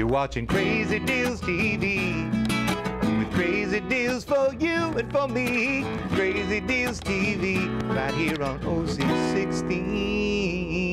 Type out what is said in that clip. You're watching Crazy Deals TV, with crazy deals for you and for me. Crazy Deals TV, right here on OC16.